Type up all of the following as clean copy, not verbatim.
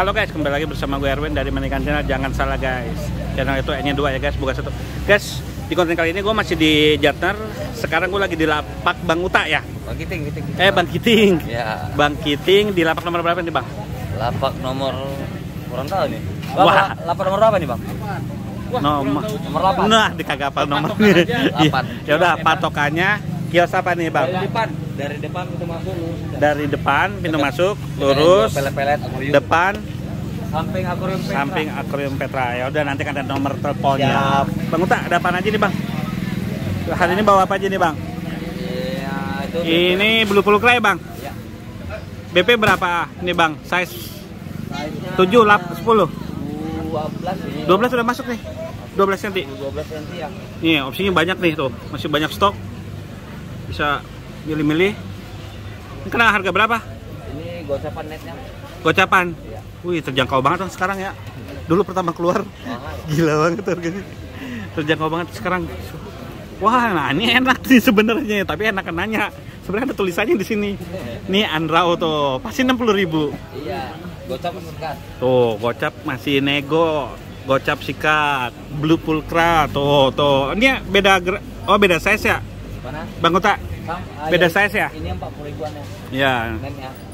Halo guys, kembali lagi bersama gue Erwin dari Main Ikan Channel. Jangan salah guys, channel itu N-nya 2 ya guys, bukan 1. Guys, di konten kali ini gue masih di Jatner. Sekarang gue lagi di Lapak Bang Utak ya? Bang Kiting. Ya. Bang Kiting di lapak nomor berapa nih bang? Lapak nomor kurang tahu nih. Bang, wah. Lapak nomor berapa nih bang? Wah, nomor 8. Nah, di kagak apa nomor. Ya udah, patokannya kios apa nih bang? Dari depan pintu masuk lurus. Dari depan pintu masuk lurus. Depan samping akuarium Petra. Ya udah, nanti kan ada nomor teleponnya. Bang Uta, ada apa aja nih bang? Hari ini bawa apa aja nih bang? Ya, itu ini Blue Pulchra ya bang? Ya. BP berapa nih bang? Size 7, 8, 10? 12 sudah masuk nih. 12 nanti. 12 nanti ya. Nih, opsinya banyak nih tuh. Masih banyak stok. Bisa milih-milih. Ini kena harga berapa? Ini gocapan netnya. Gocapan? Iya. Wih, terjangkau banget kan sekarang ya. Dulu pertama keluar mahal. Gila banget harganya. Terjangkau banget sekarang. Wah, nah ini enak sih sebenarnya, tapi enak nanya. Sebenarnya ada tulisannya di sini. Nih Andraw tuh, pasti 60.000. Iya. Gocap sikat. Tuh, gocap masih nego. Gocap sikat. Blue Pulchra tuh. Ini beda size ya? Mana? Bang Uta, beda size ya? Ini 40.000-an ya. Iya.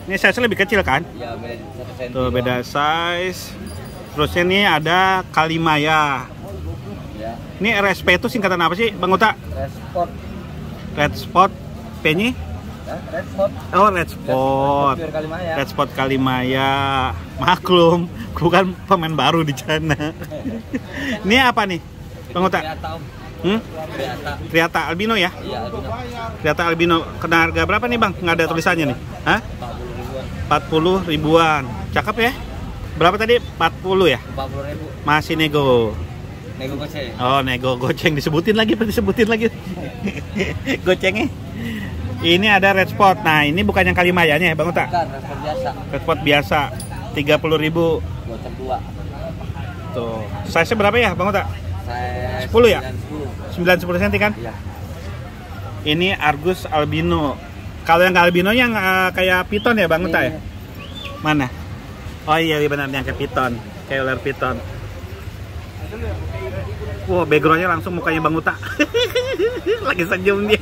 Ini size lebih kecil kan? Iya, beda 1 cm. Tuh, beda size. Terusnya nih ada Kalimaya. Ya. Ini RSP itu singkatan apa sih, Bang Uta? Red Spot. P-nya? Red Spot. Oh, Red Spot Kalimaya. Maklum, bukan pemain baru di sana. Ini apa nih, Bang Uta? Triata Albino ya? Iya, Albino. Triata Albino, kena harga berapa nih bang? Nggak ada tulisannya nih. Hah? 40.000-an. Cakep ya? Berapa tadi? 40 ya? 40.000. Masih nego. Nego goceng. Oh, nego goceng. Disebutin lagi. Gocengnya. Ini ada Red Spot. Nah, ini bukan yang Kalimayanya ya bang Uta? Bukan, Red Spot biasa. 30.000. Goceng 2. Tuh. Size-nya berapa ya bang Uta? 10 ya? 9-10 cm kan? Iya. Ini Argus Albino. Kalau yang albino yang kayak piton ya Bang Uta ya? Mana? Oh iya benar, yang kayak piton. Kayak ular piton. Wow, backgroundnya langsung mukanya Bang Uta. Lagi senyum dia.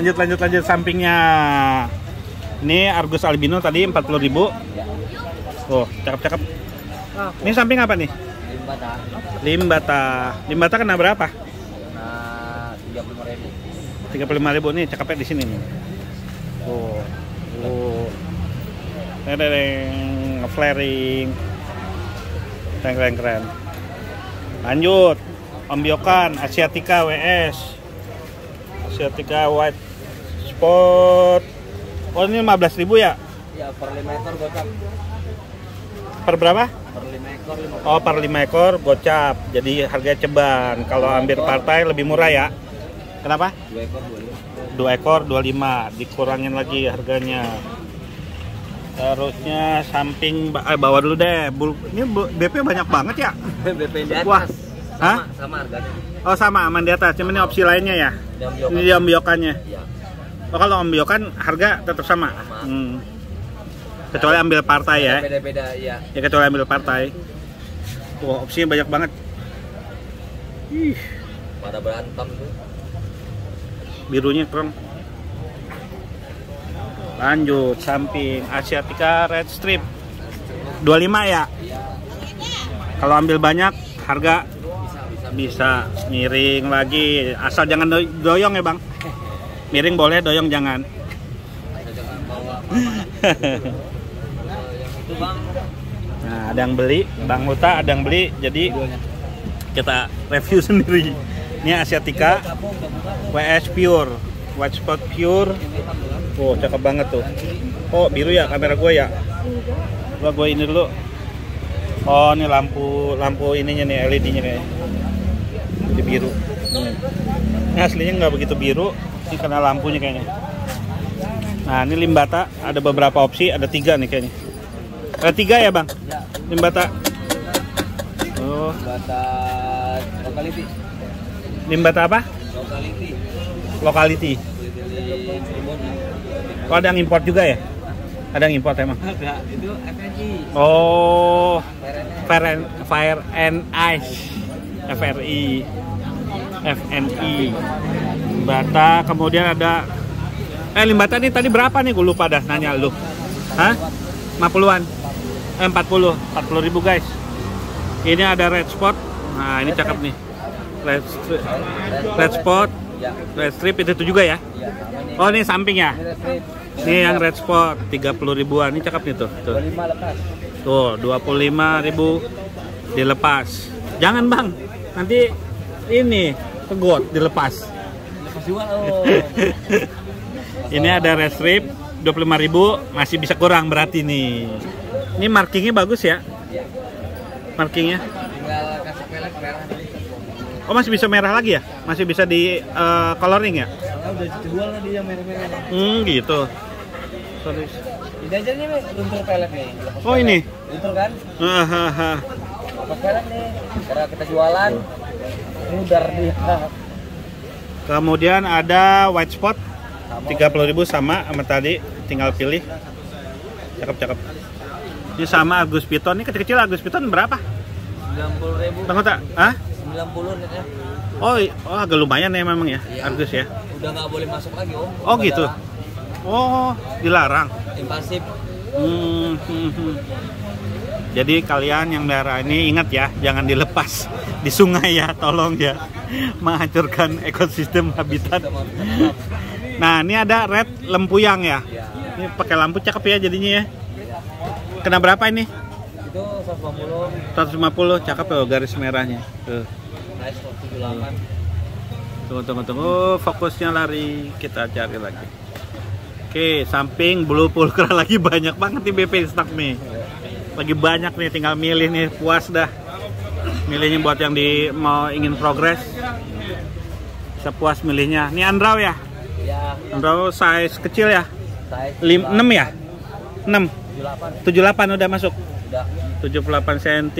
Lanjut sampingnya. Ini Argus Albino tadi 40.000. Oh, cakep. Ini samping apa nih? Limbata kena berapa? Nah, 35.000 nih, cakepnya di sini nih. Tuh. Tereng, flaring. Keren. Lanjut. Ombyokan Asiatica WS. Asiatica White Spot. Oh, ini 15.000 ya? Iya, per 5 meter gocap. Per berapa? Per 5 ekor. 5 oh, per 5 ekor gocap. Jadi harganya ceban. Kalau ambil partai lebih murah ya. Kenapa? 2 ekor 25. Dikurangin lagi harganya. Terusnya samping bawa dulu deh. Ini BP banyak banget ya? BP di atas. Wah. Sama harganya. Oh, sama aman di atas. Cuman ini opsi lainnya ya. Ini ombyokannya. Iya. Oh, kalau ombyokan harga tetap sama. Kecuali ambil partai ya. Beda-beda ya. Ya kecuali ambil partai. Wah, opsinya banyak banget. Ih, pada berantem tuh. Birunya keren. Lanjut samping Asiatica Red Strip. 25 ya. Kalau ambil banyak harga bisa miring lagi, asal jangan doyong ya, Bang. Miring boleh, doyong jangan. Nah, ada yang beli, Bang Uta ada yang beli, jadi kita review sendiri. Ini Asiatica WS Pure, White Spot Pure. Oh, cakep banget tuh. Oh, biru ya kamera gue ya. Gue ini dulu. Oh, ini lampu ininya nih, LED-nya nih. Jadi biru. Ini aslinya nggak begitu biru, ini karena lampunya kayaknya. Nah, ini Limbata, ada beberapa opsi, ada 3 nih kayaknya. Ada 3 ya bang? Ya. Limbata. Oh. Limbata apa? Lokaliti. Oh, ada yang import juga ya? Ada yang import emang? Enggak, itu FNI. Oh, Fire and Ice, FRI, FNI. Limbata, kemudian ada Limbata ini tadi berapa nih? Gue lupa dah nanya lu. Hah? 50-an? 40.000 guys. Ini ada red spot. Nah, ini cakep nih. Red spot, red strip itu juga ya. Oh, ini samping ya. Ini yang red spot 30.000-an. Ini cakep nih tuh. Tuh, 25.000 dilepas. Jangan, Bang. Nanti ini kegot dilepas. Ini ada red strip 25.000, masih bisa kurang berarti nih. Ini markingnya bagus ya. Markingnya. Oh, masih bisa merah lagi ya? Masih bisa di coloring ya? Udah dijual tadi yang merah-merah. Gitu. Sorry. Ini aja nih luntur pellet nih. Oh, ini. Luntur kan? Heeh. Apa pellet nih? Karena kita jualan mudar dia. Kemudian ada white spot 30.000 sama tadi, tinggal pilih. Cakep-cakep. Ini sama Argus Python. Ini kecil-kecil Argus Python berapa? 90.000. Tengok tak? Hah? 90 net ya. Oh, agak lumayan ya memang ya, iya. Argus ya. Udah nggak boleh masuk lagi om. Oh gitu. Dilarang. Oh, dilarang. Invasif. Jadi kalian yang merah ini ingat ya, jangan dilepas di sungai ya, tolong ya. Menghancurkan ekosistem habitat. Nah, ini ada red lempuyang ya. Ini pakai lampu cakep ya jadinya ya. Kena berapa ini? Itu 150. Cakep ya garis merahnya. Tuh. Nice, 178. Tunggu. Fokusnya lari. Kita cari lagi. Oke, samping Blue Pulchra lagi banyak banget di BP stok nih. Lagi banyak nih, tinggal milih nih, puas dah. Milihnya buat yang ingin progres. Sepuas milihnya. Ini Andraw ya? Ya. Androw size kecil ya? Size 6 ya? 6. 78 udah masuk. Udah. 78 cm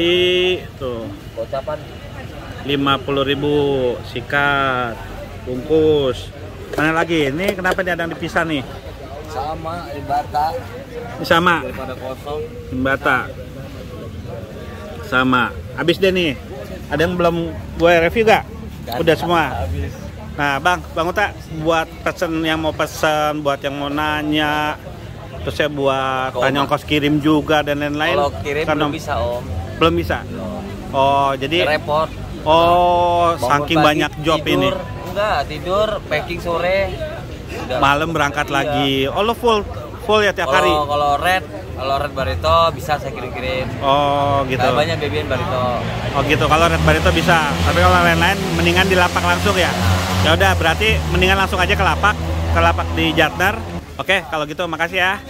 tuh. Kocapan 50.000 sikat. Bungkus. Mana lagi? Ini kenapa dia ada yang dipisah nih? Sama Limbata. Sama. Daripada kosong. Limbata. Sama. Habis deh nih. Ada yang belum gue review gak? Udah semua. Habis. Nah, Bang Utak, buat pesan yang mau pesan, buat yang mau nanya, terus saya buat tanya ongkos kirim juga dan lain-lain. Kalau kirim belum bisa, Om. Belum bisa? Belum. Oh, jadi repot. Oh, saking banyak job tidur, ini. Enggak, tidur, packing sore. Malam berangkat lagi. Oh, lo full ya tiap hari? Kalau red barito bisa saya kirim-kirim. Oh gitu. Gak banyak baby barito. Oh gitu. Kalau red barito bisa. Tapi kalau lain-lain mendingan di lapak langsung ya. Ya udah berarti mendingan langsung aja ke lapak di Jatner. Oke, kalau gitu makasih ya.